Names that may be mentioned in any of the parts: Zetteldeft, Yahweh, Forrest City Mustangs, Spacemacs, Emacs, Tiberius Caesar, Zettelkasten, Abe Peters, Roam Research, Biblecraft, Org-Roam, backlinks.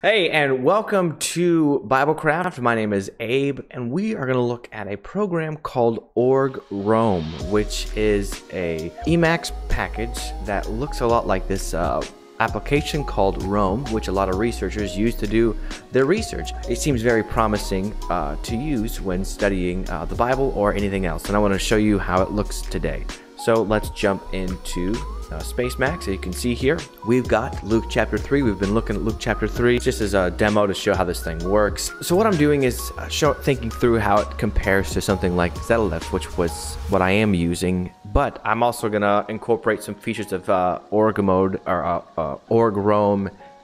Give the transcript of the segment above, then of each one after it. Hey, and welcome to Biblecraft. My name is Abe, and we are going to look at a program called Org-Roam, which is a Emacs package that looks a lot like this application called Roam, which a lot of researchers use to do their research. It seems very promising to use when studying the Bible or anything else, and I want to show you how it looks today. So let's jump into Spacemacs. So you can see here, we've got Luke chapter 3. We've been looking at Luke chapter 3 just as a demo to show how this thing works. So what I'm doing is thinking through how it compares to something like Zetteldeft, which was what I am using. But I'm also gonna incorporate some features of Org-Roam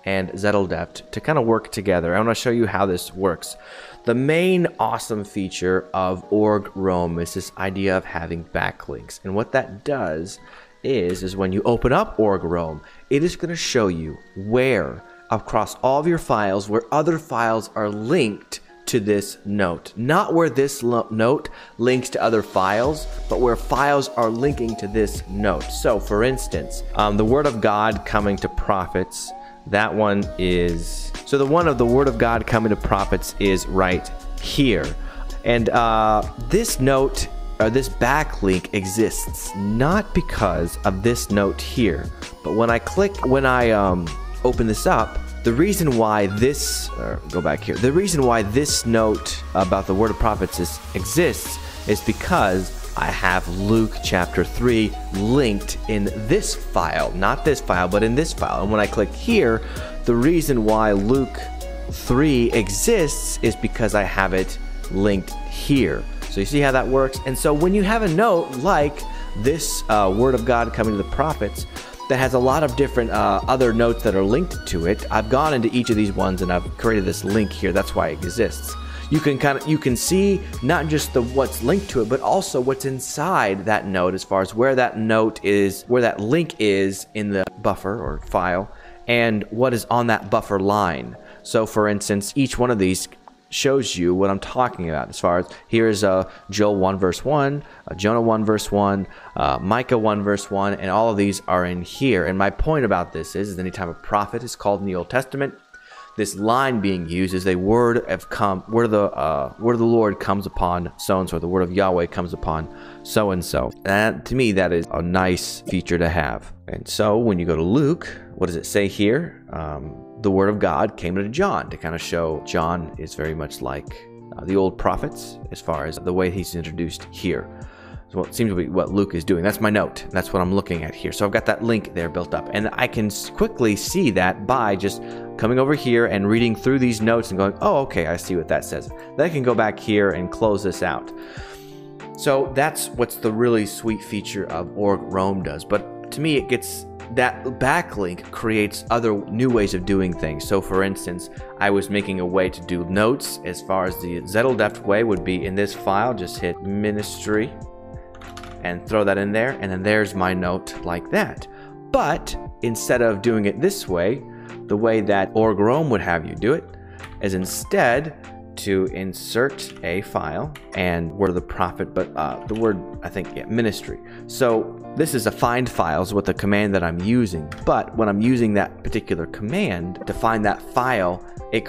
and Zetteldeft to kind of work together. I want to show you how this works. The main awesome feature of Org-Roam is this idea of having backlinks, and what that does is when you open up Org-Roam, it is going to show you where across all of your files where other files are linked to this note. Not where this note links to other files, but where files are linking to this note. So for instance, the Word of God coming to prophets, that one is, so the one of the Word of God coming to prophets is right here. And this note, or this backlink, exists not because of this note here, but when I open this up, the reason why this, or go back here, the reason why this note about the Word of Prophets exists is because I have Luke chapter 3 linked in this file, not this file, but in this file. And when I click here, the reason why Luke 3 exists is because I have it linked here. So you see how that works? And so when you have a note like this Word of God coming to the prophets that has a lot of different other notes that are linked to it, I've gone into each of these ones and I've created this link here. That's why it exists. You can see not just what's linked to it, but also what's inside that note as far as where that note is, where that link is in the buffer or file, and what is on that buffer line. So for instance, each one of these shows you what I'm talking about as far as here is Joel 1 verse 1, Jonah 1 verse 1, Micah 1 verse 1, and all of these are in here. And my point about this is anytime a prophet is called in the Old Testament, this line being used is a word of the Lord comes upon so and so, the word of Yahweh comes upon so and so. And to me, that is a nice feature to have. And so when you go to Luke, what does it say here? The Word of God came to John, to kind of show John is very much like the old prophets as far as the way he's introduced here. Well, it seems to be what Luke is doing. That's my note. That's what I'm looking at here. So I've got that link there built up, and I can quickly see that by just coming over here and reading through these notes and going, oh, okay, I see what that says. Then I can go back here and close this out. So that's what's the really sweet feature of Org-Roam does. But to me, it gets that backlink creates other new ways of doing things. So for instance, I was making a way to do notes as far as the Zetteldeft way would be in this file. Just hit ministry and throw that in there, and then there's my note like that. But instead of doing it this way, the way that Org-Roam would have you do it is instead to insert a file and word of the prophet, but the word, I think, yeah, ministry. So this is a find files with the command that I'm using, but when I'm using that particular command to find that file, it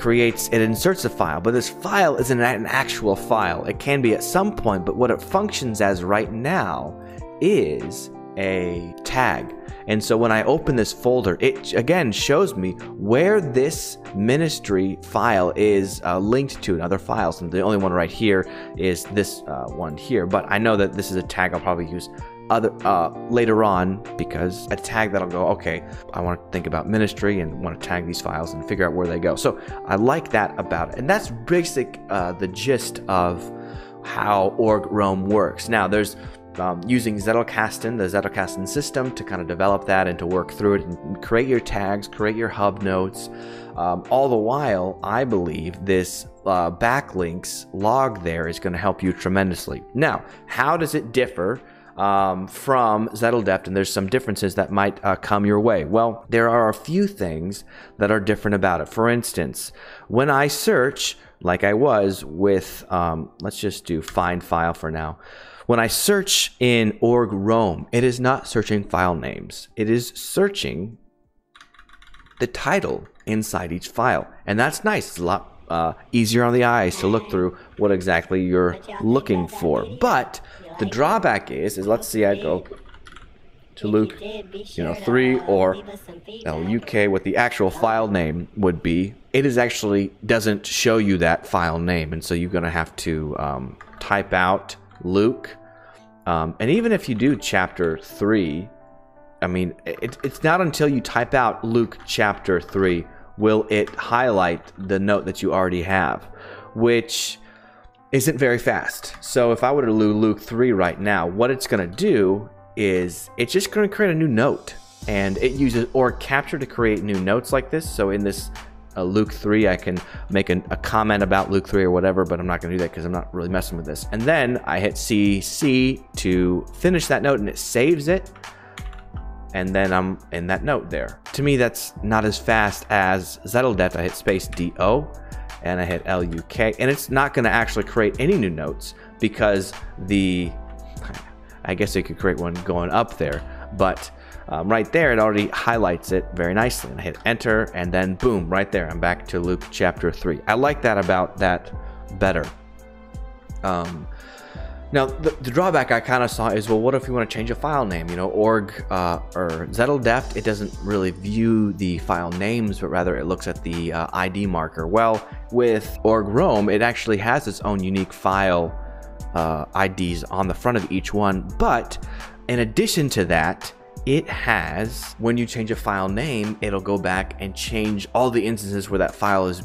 inserts a file, but this file isn't an actual file. It can be at some point, but what it functions as right now is a tag. And so when I open this folder, it again shows me where this ministry file is linked to in other files. And the only one right here is this one here, but I know that this is a tag I'll probably use later on, because a tag that'll go, okay, I want to think about ministry and want to tag these files and figure out where they go. So I like that about it. And that's basic, the gist of how Org-Roam works. Now there's using Zettelkasten, the Zettelkasten system, to kind of develop that and to work through it and create your tags, create your hub notes. All the while, I believe this backlinks log there is going to help you tremendously. Now, how does it differ from Zetteldeft? And there's some differences that might come your way. Well, there are a few things that are different about it. For instance, when I search, like I was with, let's just do find file for now. When I search in Org-Roam, it is not searching file names. It is searching the title inside each file. And that's nice. It's a lot easier on the eyes to look through what exactly you're looking for. But the drawback is let's see, I go to Luke, 3 or LUK, what the actual file name would be. It is actually doesn't show you that file name. And so you're going to have to type out Luke. And even if you do chapter 3, I mean, it's not until you type out Luke chapter 3 will it highlight the note that you already have, which isn't very fast. So if I were to do Luke 3 right now, what it's going to do is it's just going to create a new note, and it uses Org Capture to create new notes like this. So in this Luke 3, I can make a comment about Luke 3 or whatever, but I'm not going to do that because I'm not really messing with this. And then I hit CC to finish that note, and it saves it. And then I'm in that note there. To me, that's not as fast as Zetteldeft. I hit space DO and I hit LUK, and it's not going to actually create any new notes because I guess it could create one going up there, but right there, it already highlights it very nicely. And I hit enter, and then boom, right there, I'm back to Luke chapter 3. I like that about that better. Now, the drawback I kind of saw is, well, what if you want to change a file name? Org or Zetteldeft, it doesn't really view the file names, but rather it looks at the ID marker. Well, with Org-Roam, it actually has its own unique file IDs on the front of each one. But in addition to that, it has, when you change a file name, it'll go back and change all the instances where that file is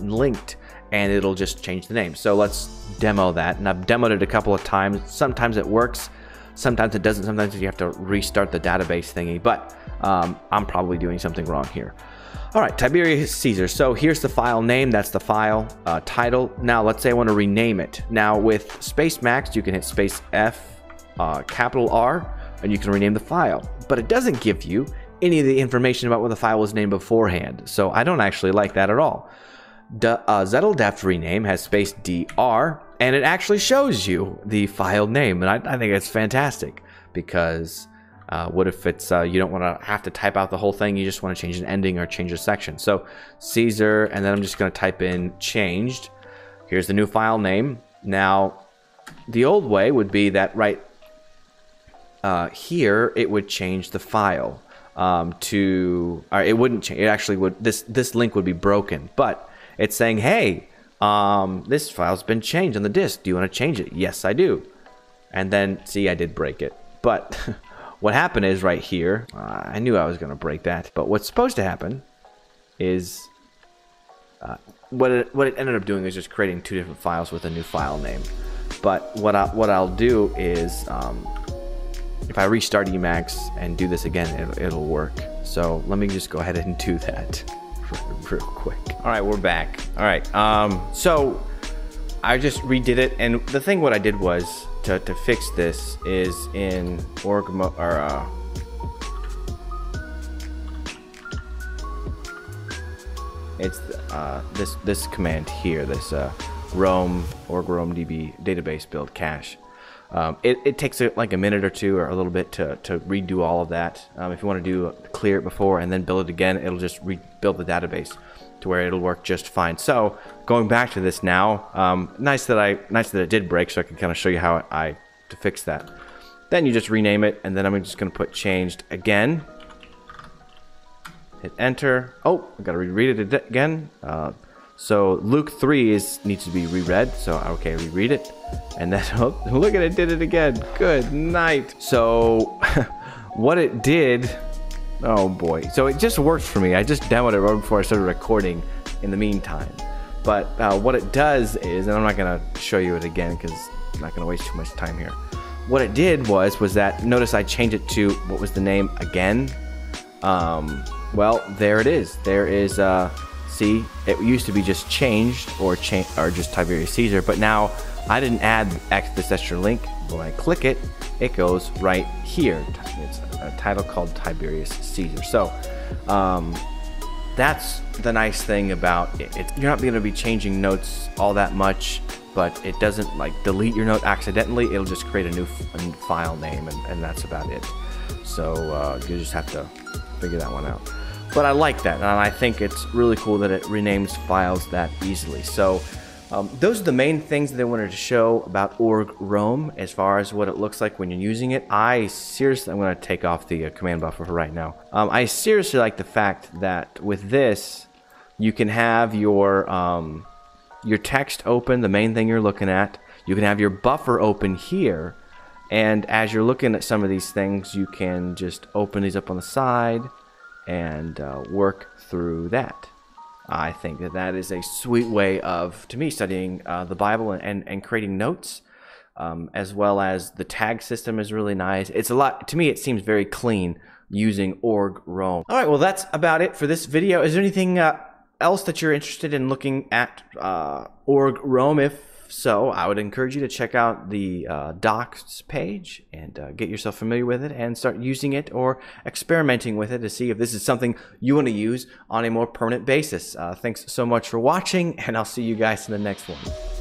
linked, and it'll just change the name. So let's demo that. And I've demoed it a couple of times. Sometimes it works, sometimes it doesn't. Sometimes you have to restart the database thingy, but I'm probably doing something wrong here. All right, Tiberius Caesar. So here's the file name. That's the file title. Now let's say I want to rename it. Now with Spacemacs, you can hit space F, capital R, and you can rename the file. But it doesn't give you any of the information about what the file was named beforehand. So I don't actually like that at all. Zetteldeft rename has space DR, and it actually shows you the file name. And I think it's fantastic because what if it's you don't want to have to type out the whole thing, you just want to change an ending or change a section. So Caesar, and then I'm just going to type in changed. Here's the new file name. Now the old way would be that right here it would change the file to, or it wouldn't change, it actually would, this link would be broken, but it's saying, hey, this file's been changed on the disk, do you want to change it? Yes, I do. And then see, I did break it, but what happened is right here, I knew I was going to break that, but what's supposed to happen is what it ended up doing is just creating two different files with a new file name. But what I'll do is if I restart Emacs and do this again, it'll work. So let me just go ahead and do that real quick. All right, we're back. All right, so I just redid it, and the thing what I did was to fix this is in it's this command here, this roam org-roam db database build cache. It takes like a minute or two or a little bit to redo all of that. If you want to do clear it before and then build it again, it'll just rebuild the database to where it'll work just fine. So going back to this now, nice that it did break, so I can kind of show you how I to fix that. Then you just rename it, and then I'm just going to put changed again. Hit enter. Oh, I got to reread it again. So Luke 3 needs to be reread. So okay, reread it, and then oh, look at it, did it again. Good night. So what it did. Oh boy, so it just worked for me. I just downloaded it right before I started recording in the meantime. But what it does is, and I'm not gonna show you it again because I'm not gonna waste too much time here. What it did was that, notice I changed it to, what was the name again? Well, there it is. There is, see, it used to be just changed or just Tiberius Caesar, but now I didn't add this extra link. When I click it, it goes right here. It's a title called Tiberius Caesar. So that's the nice thing about it. You're not going to be changing notes all that much, but it doesn't like delete your note accidentally. It'll just create a new file name, and that's about it. So you just have to figure that one out. But I like that, and I think it's really cool that it renames files that easily. So those are the main things that I wanted to show about Org-Roam as far as what it looks like when you're using it. I'm going to take off the command buffer for right now. I seriously like the fact that with this, you can have your text open, the main thing you're looking at. You can have your buffer open here, and as you're looking at some of these things, you can just open these up on the side and work through that. I think that that is a sweet way of, to me, studying the Bible and creating notes, as well as the tag system is really nice. It's a lot, to me, it seems very clean using Org-Roam. All right, well, that's about it for this video. Is there anything else that you're interested in looking at Org-Roam? If so, I would encourage you to check out the docs page and get yourself familiar with it and start using it or experimenting with it to see if this is something you want to use on a more permanent basis. Thanks so much for watching, and I'll see you guys in the next one.